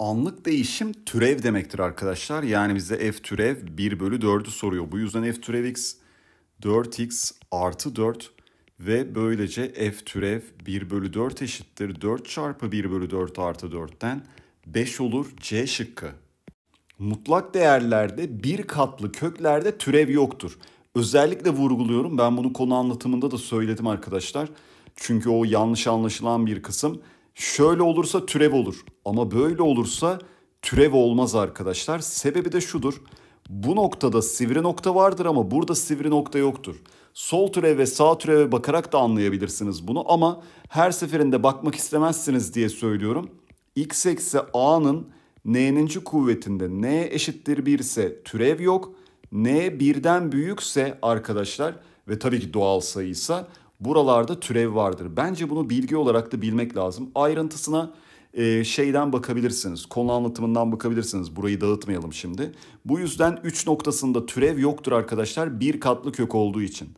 Anlık değişim türev demektir arkadaşlar. Yani bize f türev 1/4'ü soruyor. Bu yüzden f türev x 4x artı 4 ve böylece f türev 1/4 eşittir 4 çarpı 1/4 artı 4'ten 5 olur C şıkkı. Mutlak değerlerde bir katlı köklerde türev yoktur. Özellikle vurguluyorum, ben bunu konu anlatımında da söyledim arkadaşlar. Çünkü o yanlış anlaşılan bir kısım. Şöyle olursa türev olur ama böyle olursa türev olmaz arkadaşlar. Sebebi de şudur. Bu noktada sivri nokta vardır ama burada sivri nokta yoktur. Sol türev ve sağ türeve bakarak da anlayabilirsiniz bunu ama her seferinde bakmak istemezsiniz diye söylüyorum. X eksi a'nın n'ninci kuvvetinde n eşittir 1 ise türev yok. N 1'den büyükse arkadaşlar ve tabii ki doğal sayıysa buralarda türev vardır. Bence bunu bilgi olarak da bilmek lazım. Ayrıntısına şeyden bakabilirsiniz. Konu anlatımından bakabilirsiniz. Burayı dağıtmayalım şimdi. Bu yüzden 3 noktasında türev yoktur arkadaşlar. Bir katlı kök olduğu için.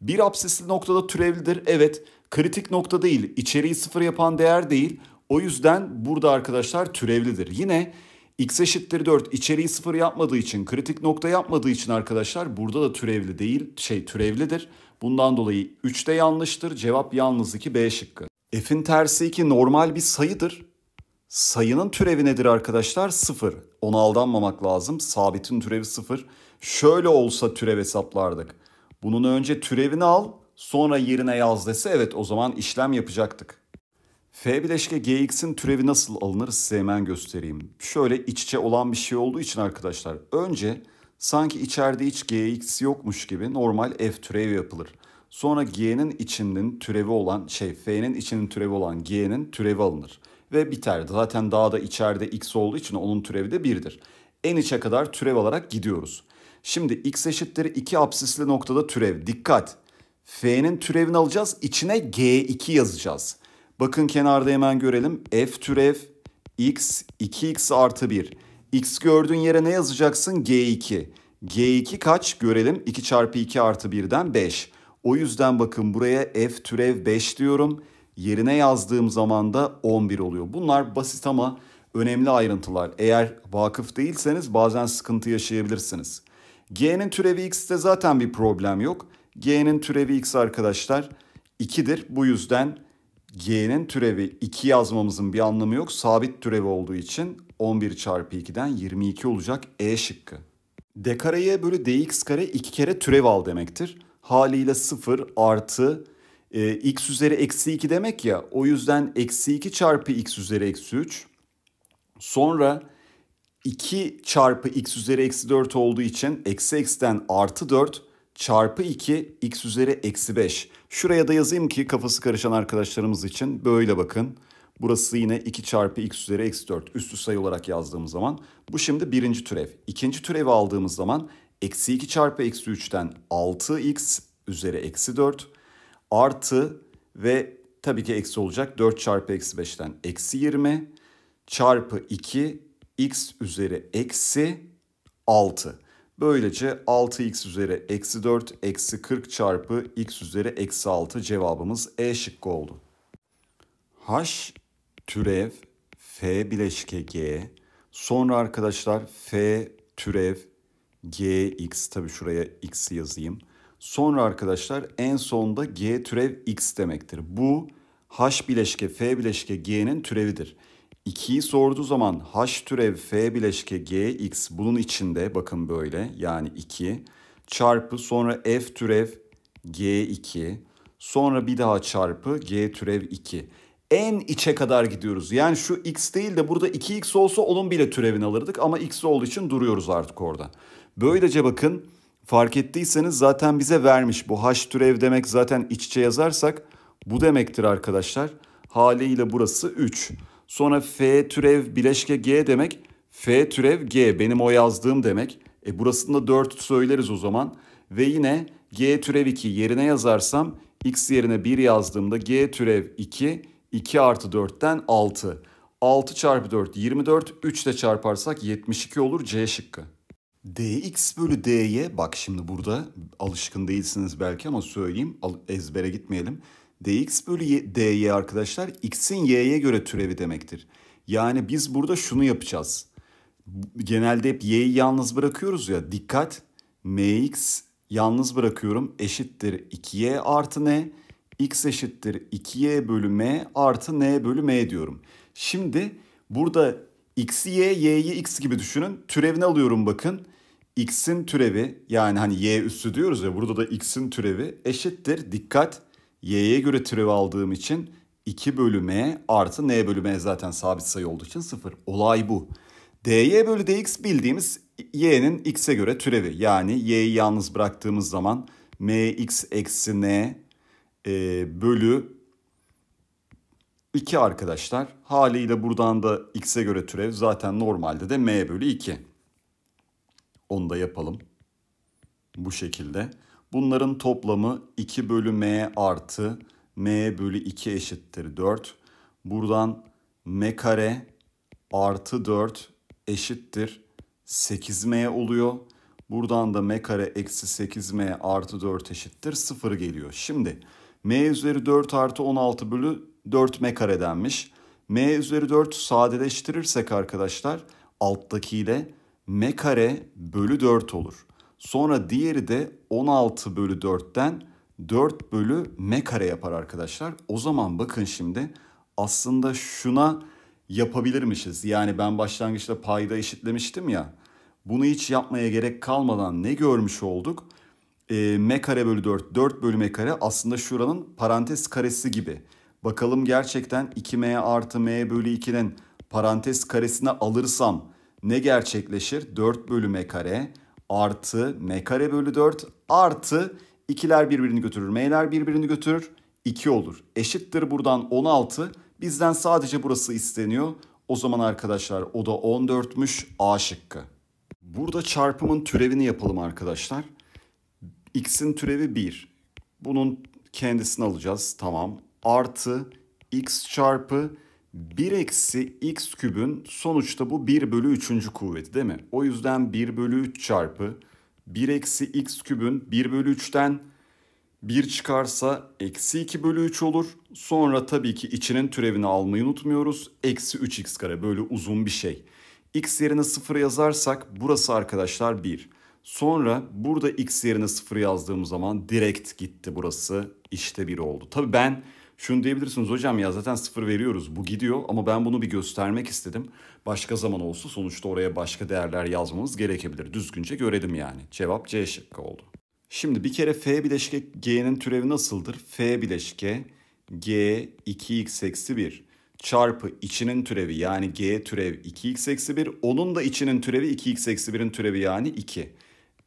Bir absisli noktada türevlidir. Evet, kritik nokta değil. İçeriği sıfır yapan değer değil. O yüzden burada arkadaşlar türevlidir. Yine x eşittir 4 içeriği sıfır yapmadığı için, kritik nokta yapmadığı için arkadaşlar burada da türevli değil, türevlidir. Bundan dolayı 3 de yanlıştır. Cevap yalnız 2, B şıkkı. F'in tersi 2 normal bir sayıdır. Sayının türevi nedir arkadaşlar? 0. Ona aldanmamak lazım. Sabitin türevi 0. Şöyle olsa türev hesaplardık. Bunun önce türevini al, sonra yerine yaz dese evet o zaman işlem yapacaktık. F bileşke gx'in türevi nasıl alınır size hemen göstereyim. Şöyle iç içe olan bir şey olduğu için arkadaşlar önce sanki içeride hiç gx yokmuş gibi normal f türevi yapılır. Sonra f'nin içinin türevi olan g'nin türevi alınır. Ve biter. Zaten daha da içeride x olduğu için onun türevi de 1'dir. En içe kadar türev alarak gidiyoruz. Şimdi x eşittir 2 absisli noktada türev. Dikkat! F'nin türevini alacağız. İçine g2 yazacağız. Bakın kenarda hemen görelim. F türev x 2x artı 1. X gördüğün yere ne yazacaksın? G2. G2 kaç? Görelim. 2 çarpı 2 artı 1'den 5. O yüzden bakın buraya f türev 5 diyorum. Yerine yazdığım zaman da 11 oluyor. Bunlar basit ama önemli ayrıntılar. Eğer vakıf değilseniz bazen sıkıntı yaşayabilirsiniz. G'nin türevi x'te zaten bir problem yok. G'nin türevi x arkadaşlar 2'dir. Bu yüzden g'nin türevi 2 yazmamızın bir anlamı yok. Sabit türevi olduğu için 11 çarpı 2'den 22 olacak E şıkkı. D kare y bölü dx kare 2 kere türev al demektir. Haliyle 0 artı x üzeri eksi 2 demek ya. O yüzden eksi 2 çarpı x üzeri eksi 3. Sonra 2 çarpı x üzeri eksi 4 olduğu için eksi eksiden artı 4 çarpı 2 x üzeri eksi 5. Şuraya da yazayım ki kafası karışan arkadaşlarımız için böyle bakın. Burası yine 2 çarpı x üzeri eksi 4 üstü sayı olarak yazdığımız zaman. Bu şimdi birinci türev. İkinci türevi aldığımız zaman eksi 2 çarpı eksi 3'ten 6x üzeri eksi 4 artı ve tabii ki eksi olacak 4 çarpı eksi 5'ten eksi 20 çarpı 2 x üzeri eksi 6. Böylece 6x üzeri eksi 4 eksi 40 çarpı x üzeri eksi 6 cevabımız E şıkkı oldu. H türev f bileşke g sonra arkadaşlar f türev gx tabii şuraya x'i yazayım. Sonra arkadaşlar en sonda g türev x demektir. Bu h bileşke f bileşke g'nin türevidir. 2'yi sorduğu zaman h türev f bileşke gx bunun içinde bakın böyle yani 2 çarpı sonra f türev g2 sonra bir daha çarpı g türev 2. En içe kadar gidiyoruz. Yani şu x değil de burada 2x olsa onun bile türevini alırdık ama x olduğu için duruyoruz artık orada. Böylece bakın fark ettiyseniz zaten bize vermiş bu h türev demek zaten iç içe yazarsak bu demektir arkadaşlar. Haliyle burası 3. Sonra f türev bileşke g demek. F türev g benim o yazdığım demek. Burasında 4 söyleriz o zaman. Ve yine g türev 2 yerine yazarsam x yerine 1 yazdığımda g türev 2 2 artı 4'ten 6. 6 çarpı 4 24. 3 ile çarparsak 72 olur C şıkkı. Dx bölü dy bak şimdi burada alışkın değilsiniz belki ama söyleyeyim ezbere gitmeyelim. Dx bölü dy arkadaşlar x'in y'ye göre türevi demektir. Yani biz burada şunu yapacağız. Genelde hep y'yi yalnız bırakıyoruz ya. Dikkat, mx yalnız bırakıyorum eşittir 2y artı n. x eşittir 2y bölü m artı n bölü m diyorum. Şimdi burada x'i y'yi x gibi düşünün. Türevini alıyorum bakın. X'in türevi, yani hani y üssü diyoruz ya, burada da x'in türevi eşittir. Dikkat, y'ye göre türevi aldığım için 2 bölü m artı n bölü m zaten sabit sayı olduğu için 0. Olay bu. dy bölü dx bildiğimiz y'nin x'e göre türevi. Yani y'yi yalnız bıraktığımız zaman mx eksi n bölü 2 arkadaşlar. Haliyle buradan da x'e göre türev zaten normalde de m bölü 2. Onu da yapalım. Bu şekilde. Bunların toplamı 2 bölü m artı m bölü 2 eşittir 4. Buradan m kare artı 4 eşittir 8m oluyor. Buradan da m kare eksi 8m artı 4 eşittir 0 geliyor. Şimdi m üzeri 4 artı 16 bölü 4m kare denmiş. M üzeri 4 sadeleştirirsek arkadaşlar alttakiyle m kare bölü 4 olur. Sonra diğeri de 16 bölü 4'ten 4 bölü m kare yapar arkadaşlar. O zaman bakın şimdi aslında şuna yapabilirmişiz. Yani ben başlangıçta payda eşitlemiştim ya. Bunu hiç yapmaya gerek kalmadan ne görmüş olduk? M kare bölü 4, 4 bölü m kare aslında şuranın parantez karesi gibi. Bakalım gerçekten 2m artı m bölü 2'nin parantez karesine alırsam ne gerçekleşir? 4 bölü m kare artı m kare bölü 4 artı ikiler birbirini götürür, m'ler birbirini götürür, 2 olur. Eşittir buradan 16. Bizden sadece burası isteniyor. O zaman arkadaşlar o da 14'müş, A şıkkı. Burada çarpımın türevini yapalım arkadaşlar. X'in türevi 1. Bunun kendisini alacağız, tamam. Artı x çarpı 1 eksi x kübün, sonuçta bu 1 bölü 3. kuvveti değil mi? O yüzden 1 bölü 3 çarpı 1 eksi x kübün 1 bölü 3'ten 1 çıkarsa eksi 2 bölü 3 olur. Sonra tabii ki içinin türevini almayı unutmuyoruz. Eksi 3x kare, böyle uzun bir şey. X yerine 0 yazarsak burası arkadaşlar 1. Sonra burada x yerine 0 yazdığım zaman direkt gitti burası. İşte 1 oldu. Tabii ben şunu diyebilirsiniz, hocam ya zaten 0 veriyoruz bu gidiyor, ama ben bunu bir göstermek istedim. Başka zaman olsa sonuçta oraya başka değerler yazmamız gerekebilir. Düzgünce görelim yani. Cevap C şıkkı oldu. Şimdi bir kere f bileşke g'nin türevi nasıldır? F bileşke g 2x eksi 1 çarpı içinin türevi, yani g türev 2x eksi 1. Onun da içinin türevi 2x eksi 1'in türevi, yani 2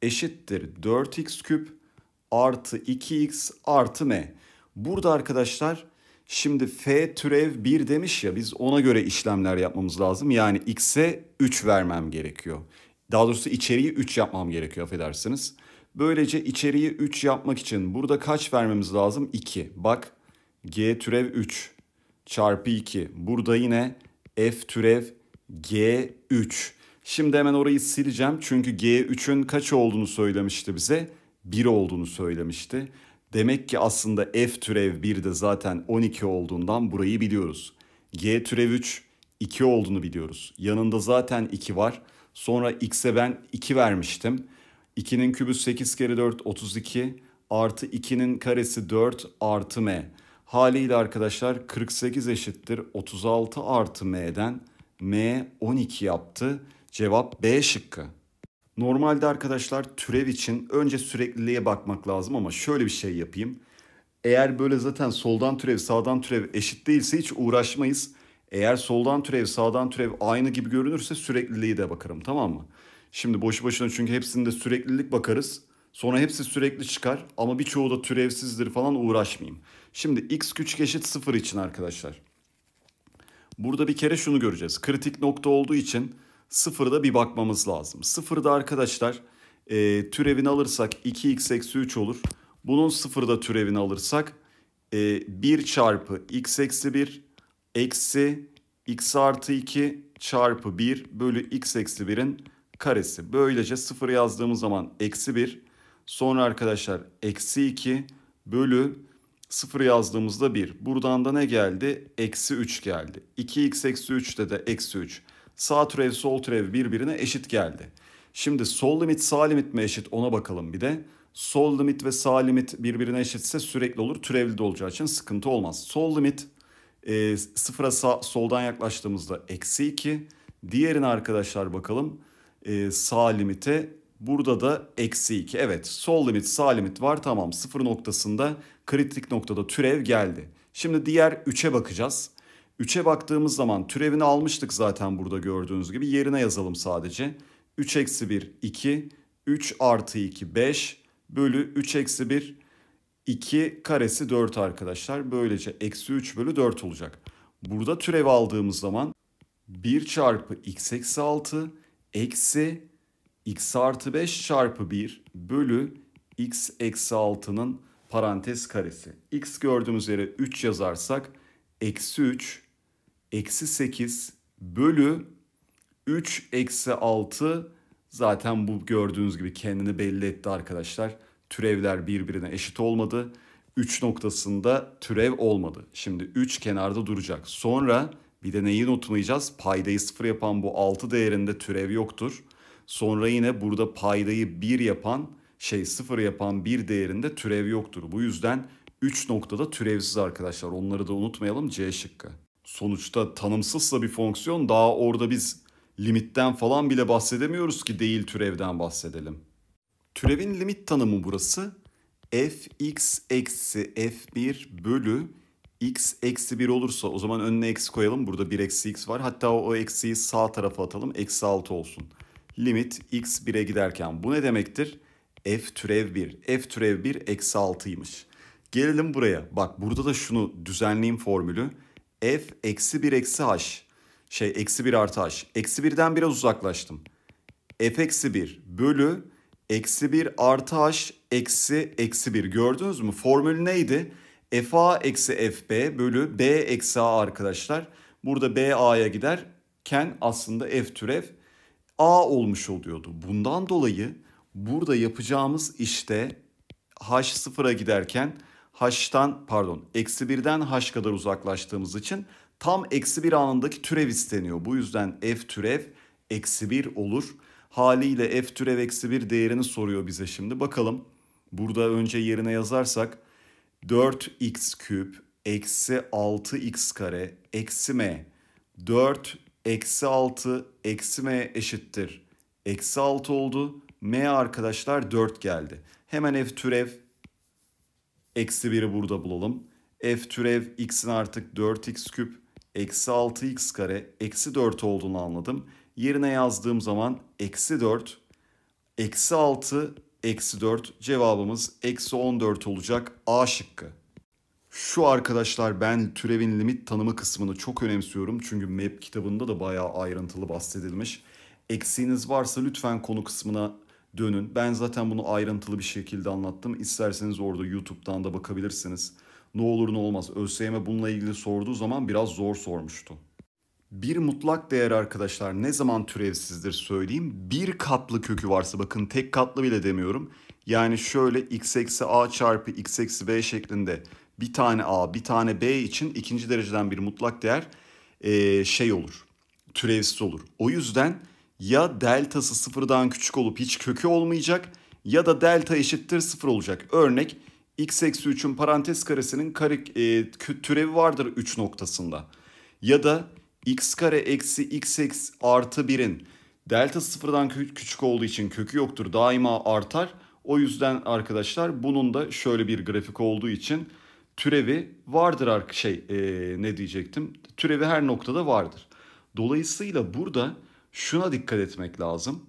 eşittir 4x küp artı 2x artı m. Burada arkadaşlar şimdi f türev 1 demiş ya, biz ona göre işlemler yapmamız lazım. Yani x'e 3 vermem gerekiyor. Daha doğrusu içeriği 3 yapmam gerekiyor, affedersiniz. Böylece içeriği 3 yapmak için burada kaç vermemiz lazım? 2. Bak g türev 3 çarpı 2. Burada yine f türev g 3. Şimdi hemen orayı sileceğim. Çünkü g3'ün kaç olduğunu söylemişti bize? 1 olduğunu söylemişti. Demek ki aslında f türev 1 de zaten 12 olduğundan burayı biliyoruz. G türev 3 2 olduğunu biliyoruz. Yanında zaten 2 var. Sonra x'e ben 2 vermiştim. 2'nin kübü 8 kere 4 32 artı 2'nin karesi 4 artı m. Haliyle arkadaşlar 48 eşittir 36 artı m'den m 12 yaptı. Cevap B şıkkı. Normalde arkadaşlar türev için önce sürekliliğe bakmak lazım, ama şöyle bir şey yapayım. Eğer böyle zaten soldan türev sağdan türev eşit değilse hiç uğraşmayız. Eğer soldan türev sağdan türev aynı gibi görünürse sürekliliği de bakarım, tamam mı? Şimdi boşu boşuna çünkü hepsinde süreklilik bakarız. Sonra hepsi sürekli çıkar ama birçoğu da türevsizdir falan, uğraşmayayım. Şimdi x küçük eşit 0 için arkadaşlar. Burada bir kere şunu göreceğiz. Kritik nokta olduğu için sıfırda bir bakmamız lazım. Sıfırda arkadaşlar türevini alırsak 2x eksi 3 olur. Bunun sıfırda türevini alırsak 1 çarpı x eksi 1 eksi x artı 2 çarpı 1 bölü x eksi 1'in karesi. Böylece 0 yazdığımız zaman eksi 1. Sonra arkadaşlar eksi 2 bölü 0 yazdığımızda 1. Buradan da ne geldi? Eksi 3 geldi. 2x eksi 3'te de eksi 3. Sağ türev sol türev birbirine eşit geldi. Şimdi sol limit sağ limit mi eşit ona bakalım bir de. Sol limit ve sağ limit birbirine eşitse sürekli olur. Türevli de olacağı için sıkıntı olmaz. Sol limit sıfıra soldan yaklaştığımızda eksi 2. Diğerine arkadaşlar bakalım. Sağ limite burada da eksi 2. Evet, sol limit sağ limit var, tamam, sıfır noktasında kritik noktada türev geldi. Şimdi diğer 3'e bakacağız. 3'e baktığımız zaman türevini almıştık zaten burada gördüğünüz gibi. Yerine yazalım sadece. 3 eksi 1 2, 3 artı 2 5 bölü 3 eksi 1 2 karesi 4 arkadaşlar. Böylece eksi 3 bölü 4 olacak. Burada türevi aldığımız zaman 1 çarpı x eksi 6 eksi x artı 5 çarpı 1 bölü x eksi 6'nın parantez karesi. X gördüğümüz yere 3 yazarsak eksi 3 eksi 8 bölü 3 eksi 6, zaten bu gördüğünüz gibi kendini belli etti arkadaşlar. Türevler birbirine eşit olmadı. 3 noktasında türev olmadı. Şimdi 3 kenarda duracak. Sonra bir de neyi notlayacağız? Paydayı 0 yapan bu 6 değerinde türev yoktur. Sonra yine burada paydayı 0 yapan 1 değerinde türev yoktur. Bu yüzden 3 noktada türevsiz arkadaşlar. Onları da unutmayalım, C şıkkı. Sonuçta tanımsızsa bir fonksiyon, daha orada biz limitten falan bile bahsedemiyoruz ki değil türevden bahsedelim. Türevin limit tanımı burası. Fx eksi f1 bölü x eksi 1 olursa, o zaman önüne eksi koyalım. Burada 1 eksi x var. Hatta o eksiyi sağ tarafa atalım. Eksi 6 olsun. Limit x 1'e giderken bu ne demektir? F türev 1. F türev 1 eksi 6'ymış. Gelelim buraya. Bak burada da şunu düzenleyeyim formülü. F eksi 1 eksi h. Eksi 1 artı h. Eksi 1'den biraz uzaklaştım. F eksi 1 bölü eksi 1 artı h eksi eksi 1. Gördünüz mü? Formül neydi? FA eksi FB bölü B eksi A arkadaşlar. Burada B A'ya giderken aslında F türev A olmuş oluyordu. Bundan dolayı burada yapacağımız işte H sıfıra giderken eksi 1'den H kadar uzaklaştığımız için tam eksi 1 anındaki türev isteniyor. Bu yüzden F türev eksi 1 olur. Haliyle F türev eksi 1 değerini soruyor bize şimdi. Bakalım burada önce yerine yazarsak 4x küp eksi 6x kare eksi m 4 eksi 6 eksi m eşittir eksi 6 oldu. M arkadaşlar 4 geldi. Hemen f türev eksi 1'i burada bulalım. F türev x'in artık 4x küp eksi 6x kare eksi 4 olduğunu anladım. Yerine yazdığım zaman eksi 4 eksi 6 eksi 4, cevabımız eksi 14 olacak, A şıkkı. Şu arkadaşlar, ben türevin limit tanımı kısmını çok önemsiyorum. Çünkü MEP kitabında da bayağı ayrıntılı bahsedilmiş. Eksiğiniz varsa lütfen konu kısmına dönün. Ben zaten bunu ayrıntılı bir şekilde anlattım. İsterseniz orada YouTube'dan da bakabilirsiniz. Ne olur ne olmaz. ÖSYM bununla ilgili sorduğu zaman biraz zor sormuştu. Bir mutlak değer arkadaşlar ne zaman türevsizdir söyleyeyim. Bir katlı kökü varsa, bakın tek katlı bile demiyorum. Yani şöyle x eksi a çarpı x eksi b şeklinde bir tane a bir tane b için ikinci dereceden bir mutlak değer olur. Türevsiz olur. O yüzden ya deltası sıfırdan küçük olup hiç kökü olmayacak ya da delta eşittir sıfır olacak. Örnek x eksi 3'ün parantez karesinin türevi vardır 3 noktasında. Ya da x kare eksi x artı 1'in delta sıfırdan küçük olduğu için kökü yoktur. Daima artar. O yüzden arkadaşlar bunun da şöyle bir grafik olduğu için türevi vardır. Türevi her noktada vardır. Dolayısıyla burada şuna dikkat etmek lazım.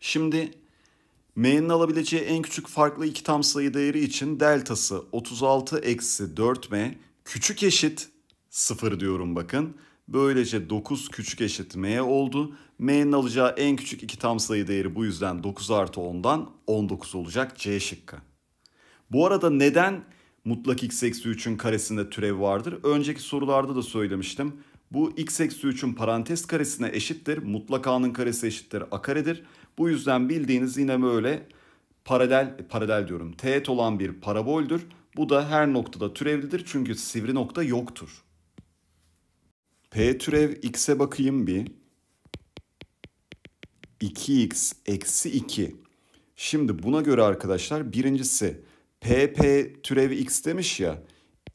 Şimdi m'nin alabileceği en küçük farklı iki tam sayı değeri için deltası 36 eksi 4m küçük eşit 0 diyorum bakın. Böylece 9 küçük eşit m oldu. M'nin alacağı en küçük iki tam sayı değeri bu yüzden 9 artı 10'dan 19 olacak, C şıkkı. Bu arada neden mutlak x eksi 3'ün karesinde türev vardır? Önceki sorularda da söylemiştim. Bu x eksi 3'ün parantez karesine eşittir. Mutlak a'nın karesi eşittir a karedir. Bu yüzden bildiğiniz yine böyle paralel teğet olan bir paraboldür. Bu da her noktada türevlidir çünkü sivri nokta yoktur. P türev x'e bakayım bir. 2x eksi 2. Şimdi buna göre arkadaşlar birincisi PP türev x demiş ya.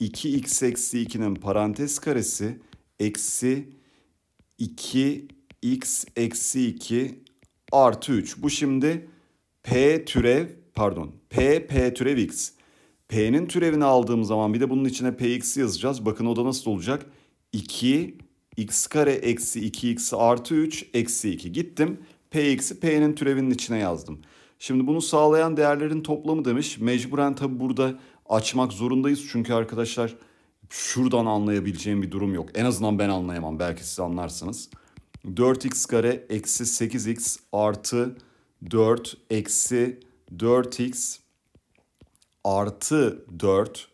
2x eksi 2'nin parantez karesi eksi 2x eksi 2 artı 3. Bu şimdi PP türev x. P'nin türevini aldığım zaman bir de bunun içine px yazacağız. Bakın o da nasıl olacak? 2x kare eksi 2x artı 3 eksi 2. Gittim. Px'i P'nin türevinin içine yazdım. Şimdi bunu sağlayan değerlerin toplamı demiş. Mecburen tabi burada açmak zorundayız. Çünkü arkadaşlar şuradan anlayabileceğim bir durum yok. En azından ben anlayamam. Belki siz anlarsınız. 4x kare eksi 8x artı 4 eksi 4x artı 4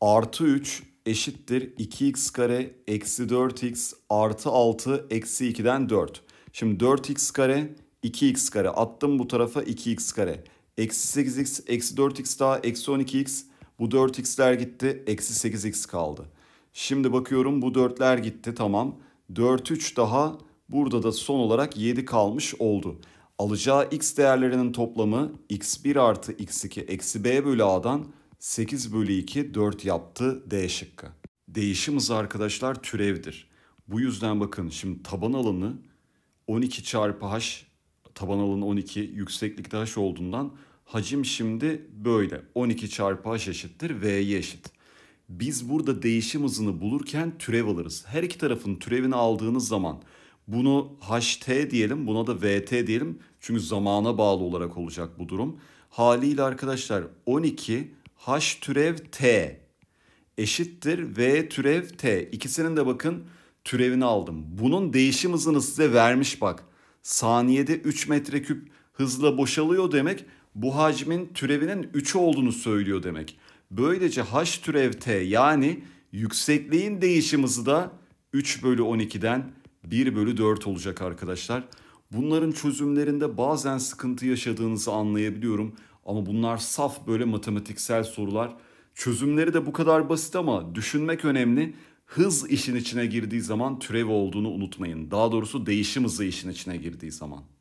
artı 3 eşittir 2x kare eksi 4x artı 6 eksi 2'den 4. Şimdi 4x kare 2x kare attım bu tarafa 2x kare. Eksi 8x eksi 4x daha eksi 12x. Bu 4x'ler gitti. Eksi 8x kaldı. Şimdi bakıyorum bu 4'ler gitti. Tamam. 4 3 daha. Burada da son olarak 7 kalmış oldu. Alacağı x değerlerinin toplamı x1 artı x2 eksi b bölü a'dan 8 bölü 2 4 yaptı D şıkkı. Değişim hızı arkadaşlar türevdir. Bu yüzden bakın şimdi taban alanı 12 çarpı h, taban alanı 12 yükseklikte h olduğundan hacim şimdi böyle 12 çarpı h eşittir v'ye eşit. Biz burada değişim hızını bulurken türev alırız. Her iki tarafın türevini aldığınız zaman bunu ht diyelim, buna da vt diyelim. Çünkü zamana bağlı olarak olacak bu durum. Haliyle arkadaşlar 12 h türev t eşittir v türev t. İkisinin de bakın türevini aldım. Bunun değişim hızını size vermiş bak. Saniyede 3 metreküp hızla boşalıyor demek. Bu hacmin türevinin 3 olduğunu söylüyor demek. Böylece h türev t yani yüksekliğin değişim hızı da 3 bölü 12'den 1 bölü 4 olacak arkadaşlar. Bunların çözümlerinde bazen sıkıntı yaşadığınızı anlayabiliyorum. Ama bunlar saf böyle matematiksel sorular. Çözümleri de bu kadar basit ama düşünmek önemli. Hız işin içine girdiği zaman türev olduğunu unutmayın. Daha doğrusu değişim hızı işin içine girdiği zaman.